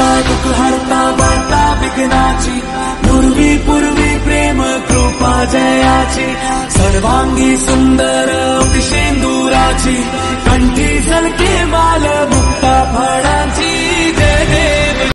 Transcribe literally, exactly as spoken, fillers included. हरता दुख हरता वार्ता विघ्नाची पूर्वी पूर्वी प्रेम कृपा जयाची सर्वांगी सुंदर अतिशेंदुराची कंठी झलके